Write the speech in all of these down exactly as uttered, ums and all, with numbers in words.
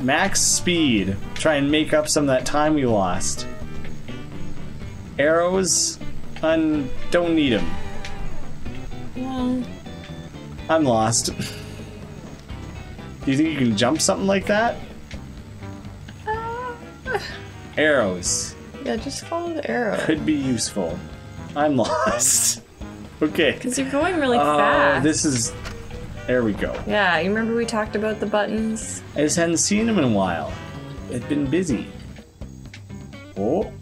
Max speed. Try and make up some of that time we lost. Arrows, un don't need them. Yeah. I'm lost. Do you think you can jump something like that? Uh, Arrows. Yeah, just follow the arrow. Could be useful. I'm lost. Okay. Because you're going really uh, fast. This is. There we go. Yeah, you remember we talked about the buttons? I just hadn't seen them in a while. I've been busy. Oh.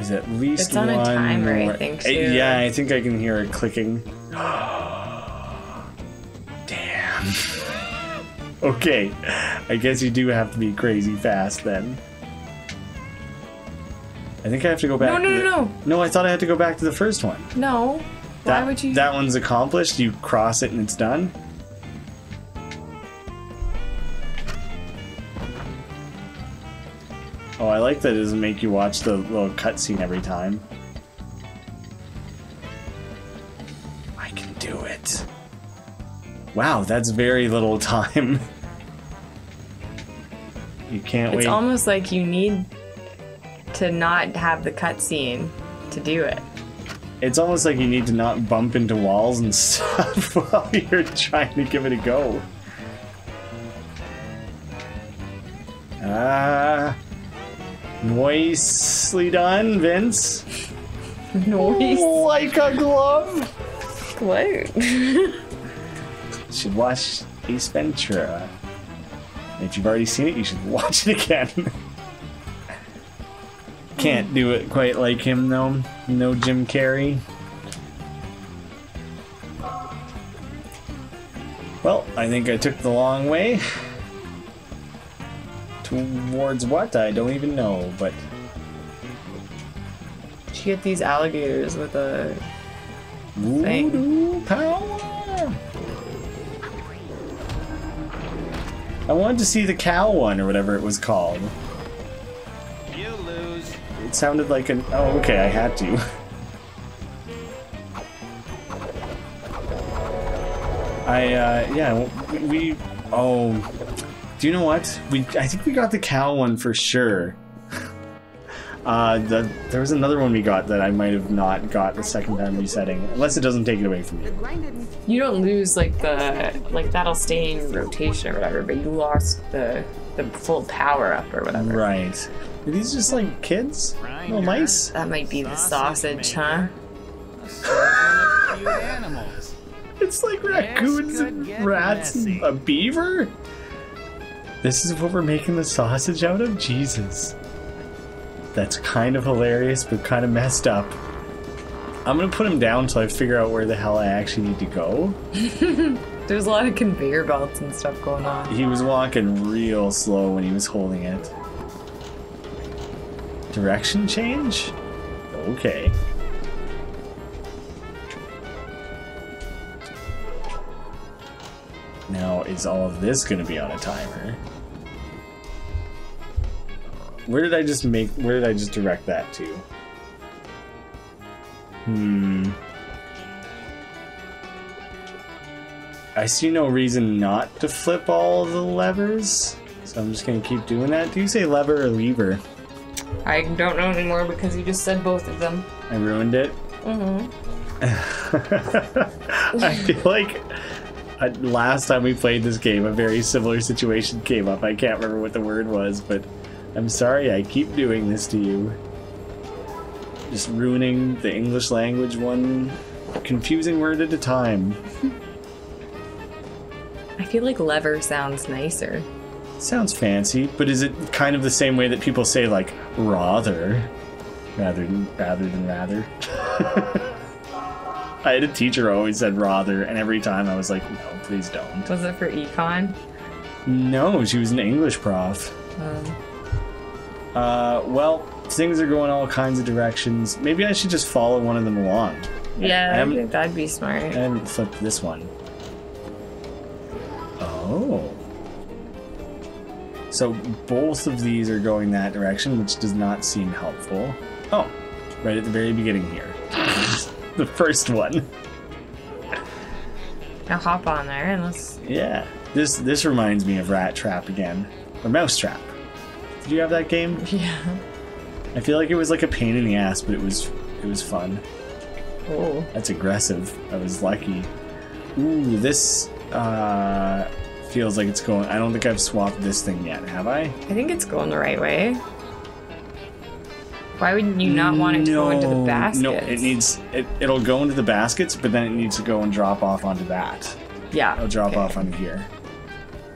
Is at least it's on one a timer, more. I think, too. It, yeah, I think I can hear it clicking. Damn. Okay. I guess you do have to be crazy fast then. I think I have to go back. No, no, to no, the, no. No, I thought I had to go back to the first one. No. That, Why would you? That one's accomplished. You cross it and it's done. Oh, I like that it doesn't make you watch the little cutscene every time. I can do it. Wow, that's very little time. You can't it's wait. It's almost like you need to not have the cutscene to do it. It's almost like you need to not bump into walls and stuff while you're trying to give it a go. Ah. Uh, Nicely done, Vince. Nice. Like a glove. What? Should watch Ace Ventura. If you've already seen it, you should watch it again. Can't do it quite like him, though. No Jim Carrey. Well, I think I took the long way. Towards what? I don't even know, but... Did you get these alligators with a thing? Voodoo power! I wanted to see the cow one, or whatever it was called. You lose. It sounded like an... Oh, okay, I had to. I, uh, yeah, we... we oh... Do you know what? We I think we got the cow one for sure. uh, the, there was another one we got that I might have not got the second time resetting, unless it doesn't take it away from you. You don't lose like the like that'll stay in rotation or whatever, but you lost the the full power up or whatever. Right. Are these just like kids? Little mice? That might be the sausage, huh? It's like raccoons and rats and a beaver. This is what we're making the sausage out of? Jesus. That's kind of hilarious, but kind of messed up. I'm gonna put him down till I figure out where the hell I actually need to go. There's a lot of conveyor belts and stuff going on. He was walking real slow when he was holding it. Direction change? Okay. Now, is all of this gonna be on a timer? Where did I just make, where did I just direct that to? Hmm. I see no reason not to flip all the levers, so I'm just gonna keep doing that. Do you say lever or lever? I don't know anymore because you just said both of them. I ruined it? Mm-hmm. I feel like... Last time we played this game, a very similar situation came up. I can't remember what the word was, but I'm sorry I keep doing this to you. Just ruining the English language one confusing word at a time. I feel like lever sounds nicer. Sounds fancy, but is it kind of the same way that people say, like, rather? Rather than rather than rather? I had a teacher who always said rather, and every time I was like, no, please don't. Was it for econ? No, she was an English prof. Um. Uh, well, things are going all kinds of directions. Maybe I should just follow one of them along. Yeah, I I that'd be smart. I haven't flipped this one. Oh. So both of these are going that direction, which does not seem helpful. Oh, right at the very beginning here. The first one. Now hop on there and let's... Yeah. This this reminds me of Rat Trap again. Or Mouse Trap. Did you have that game? Yeah. I feel like it was like a pain in the ass, but it was it was fun. Oh. That's aggressive. I was lucky. Ooh, this uh, feels like it's going... I don't think I've swapped this thing yet, have I? I think it's going the right way. Why would you not want it to no, go into the baskets? No, it needs... It, it'll go into the baskets, but then it needs to go and drop off onto that. Yeah. It'll drop okay. off onto here.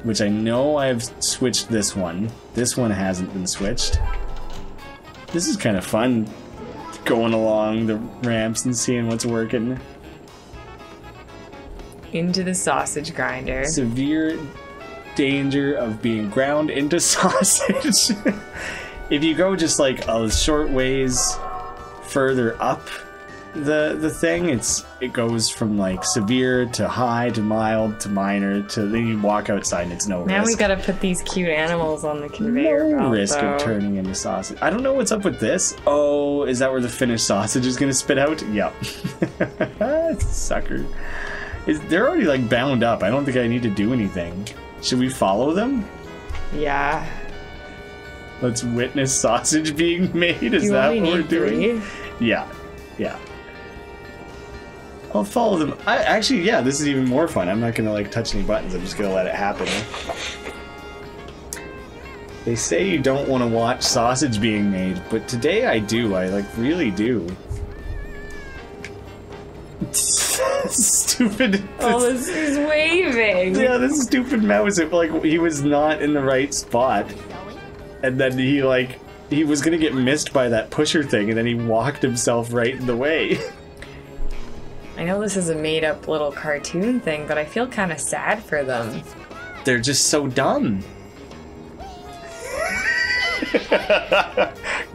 Which I know I've switched this one. This one hasn't been switched. This is kind of fun. Going along the ramps and seeing what's working. Into the sausage grinder. Severe danger of being ground into sausage. If you go just like a short ways further up the the thing, it's it goes from like severe to high to mild to minor to then you walk outside and it's no now risk. Now we gotta put these cute animals on the conveyor no belt. No risk though. of turning into sausage. I don't know what's up with this. Oh, is that where the finished sausage is gonna spit out? Yep. Sucker. Is, they're already like bound up. I don't think I need to do anything. Should we follow them? Yeah. Let's witness sausage being made. Is you that what we're doing? Three? Yeah, yeah. I'll follow them. I actually, yeah, this is even more fun. I'm not gonna like touch any buttons. I'm just gonna let it happen. They say you don't want to watch sausage being made, but today I do. I like really do. Stupid. Oh, this is waving. Yeah, this stupid mouse. Like he was not in the right spot. And then he, like, he was gonna get missed by that pusher thing, and then he walked himself right in the way. I know this is a made-up little cartoon thing, but I feel kind of sad for them. They're just so dumb.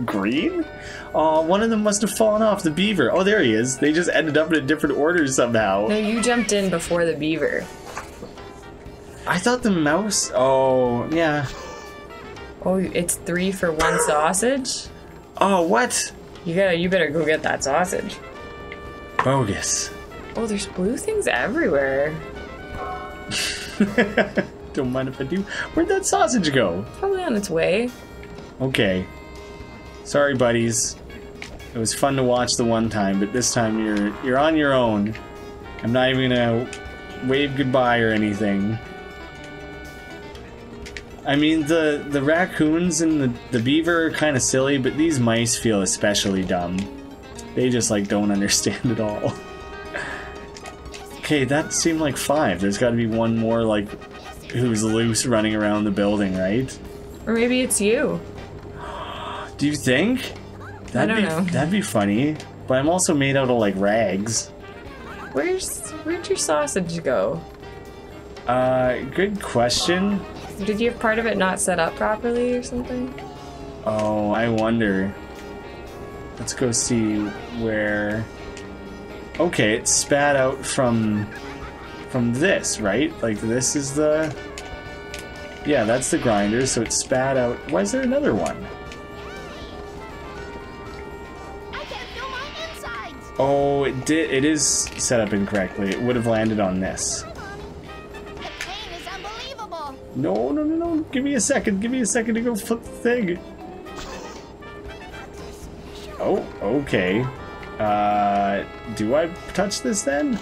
Green? Aw, uh, one of them must have fallen off, the beaver. Oh, there he is. They just ended up in a different order somehow. No, you jumped in before the beaver. I thought the mouse... Oh, yeah. Oh, it's three for one sausage? Oh, what? You gotta, you better go get that sausage. Bogus. Oh, there's blue things everywhere. Don't mind if I do. Where'd that sausage go? Probably on its way. Okay. Sorry, buddies. It was fun to watch the one time, but this time you're you're on your own. I'm not even gonna wave goodbye or anything. I mean, the, the raccoons and the, the beaver are kind of silly, but these mice feel especially dumb. They just, like, don't understand it all. Okay, that seemed like five. There's got to be one more, like, who's loose running around the building, right? Or maybe it's you. Do you think? That'd I don't be, know. That'd be funny. But I'm also made out of, like, rags. Where's, where'd your sausage go? Uh, good question. Did you have part of it not set up properly or something? Oh, I wonder. Let's go see where... Okay, it spat out from... From this, right? Like, this is the... Yeah, that's the grinder, so it spat out... Why is there another one? I can't feel my insides. Oh, it did... It is set up incorrectly. It would have landed on this. No, no, no, no. Give me a second. Give me a second to go flip the thing. Oh, okay. Uh, do I touch this then?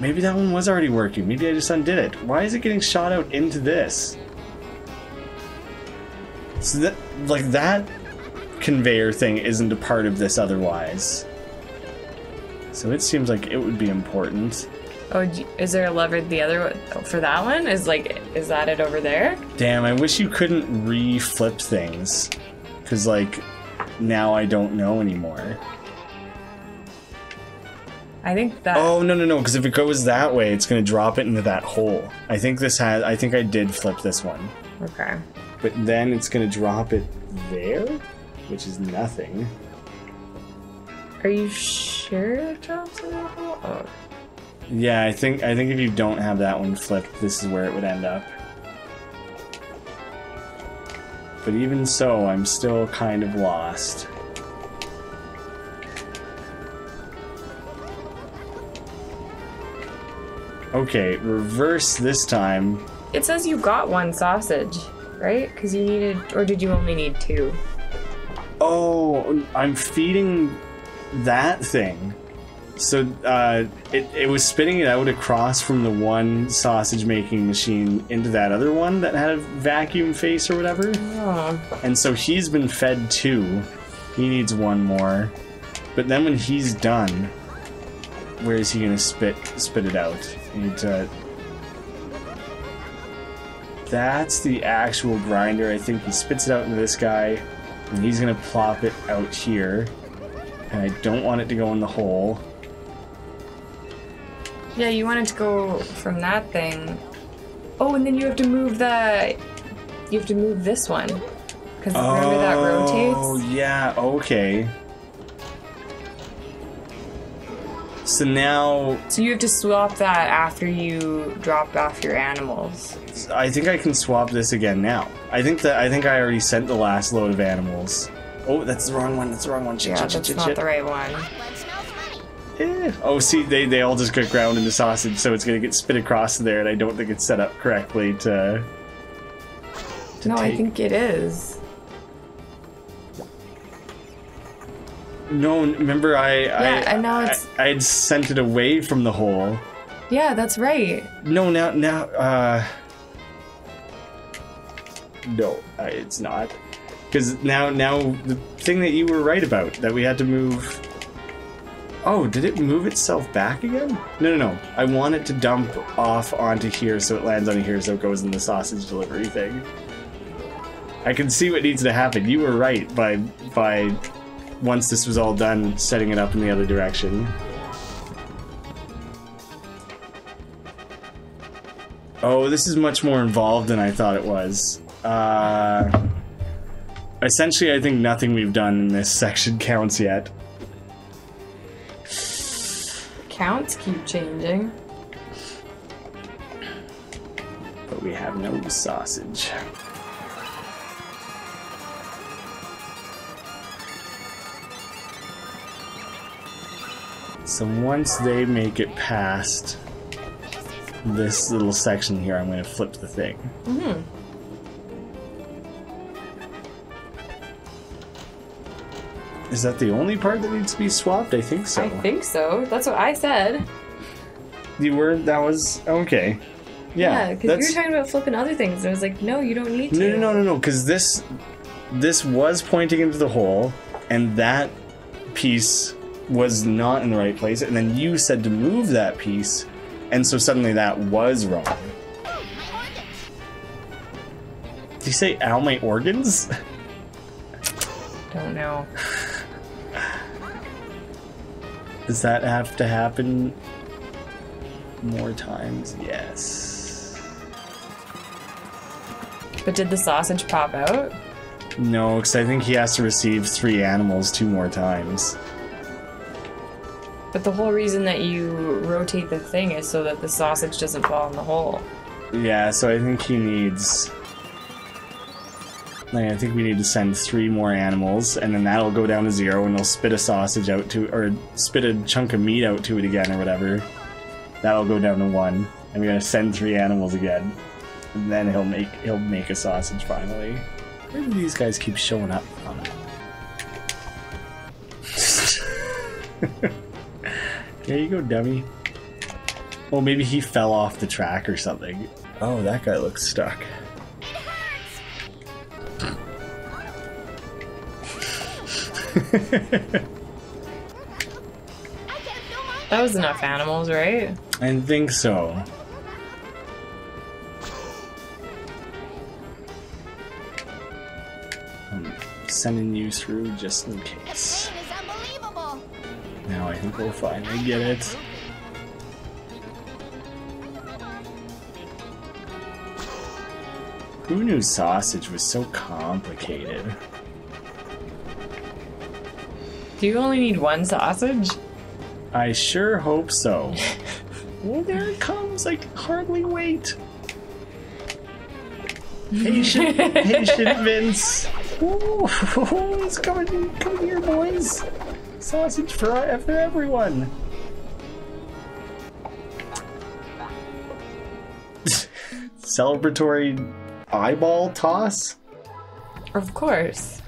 Maybe that one was already working. Maybe I just undid it. Why is it getting shot out into this? So that, like, that conveyor thing isn't a part of this otherwise. So it seems like it would be important. Oh, is there a lever the other for that one? Is like, is that it over there? Damn, I wish you couldn't re-flip things, cause like, now I don't know anymore. I think that. Oh no no no! Cause if it goes that way, it's gonna drop it into that hole. I think this has. I think I did flip this one. Okay. But then it's gonna drop it there, which is nothing. Are you sure it drops in that hole? Oh. Yeah, I think I think if you don't have that one flipped, this is where it would end up. But even so, I'm still kind of lost. Okay, reverse this time. It says you got one sausage, right? Because you needed, or did you only need two? Oh, I'm feeding that thing. So uh, it, it was spitting it out across from the one sausage making machine into that other one that had a vacuum face or whatever. Oh. And so he's been fed two. He needs one more. But then when he's done, where is he gonna spit spit it out? You need to... That's the actual grinder. I think he spits it out into this guy, and he's gonna plop it out here. And I don't want it to go in the hole. Yeah, you want it to go from that thing. Oh, and then you have to move the... You have to move this one. Because oh, remember that rotates? Oh, yeah, okay. So now... So you have to swap that after you drop off your animals. I think I can swap this again now. I think that I think I already sent the last load of animals. Oh, that's the wrong one, that's the wrong one. Shit, yeah, shit, that's shit, not shit. The right one. Yeah. Oh, see, they, they all just get ground into sausage, so it's going to get spit across there, and I don't think it's set up correctly to... to no, take. I think it is. No, remember, I... Yeah, I, and now it's... I, I had sent it away from the hole. Yeah, that's right. No, now... now uh... No, I, it's not. Because now, now, the thing that you were right about, that we had to move... Oh, did it move itself back again? No, no, no. I want it to dump off onto here so it lands on here so it goes in the sausage delivery thing. I can see what needs to happen. You were right by, by once this was all done, setting it up in the other direction. Oh, this is much more involved than I thought it was. Uh, essentially, I think nothing we've done in this section counts yet. Counts keep changing. But we have no sausage. So once they make it past this little section here, I'm going to flip the thing. Mm-hmm. Is that the only part that needs to be swapped? I think so. I think so. That's what I said. You were... That was... Okay. Yeah. Yeah, because you were talking about flipping other things, and I was like, no, you don't need to. No, no, no, no, because no, this... This was pointing into the hole, and that piece was not in the right place, and then you said to move that piece, and so suddenly that was wrong. Oh, my organs. Did you say, ow, my organs? Don't know. Does that have to happen more times? Yes. But did the sausage pop out? No, because I think he has to receive three animals two more times. But the whole reason that you rotate the thing is so that the sausage doesn't fall in the hole. Yeah, so I think he needs... Like, I think we need to send three more animals, and then that'll go down to zero, and they'll spit a sausage out to, or spit a chunk of meat out to it again, or whatever. That'll go down to one, and we're gonna send three animals again, and then he'll make he'll make a sausage finally. Where do these guys keep showing up on it? There you go, dummy. Well, maybe he fell off the track or something. Oh, that guy looks stuck. That was enough animals, right? I think so. I'm sending you through just in case. Now I think we'll finally get it. Who knew sausage was so complicated? Do you only need one sausage? I sure hope so. Well, there it comes. I can hardly wait. Patient, patient Vince. Ooh, it's coming. Come here, boys. Sausage for, for everyone. celebratory eyeball toss? Of course.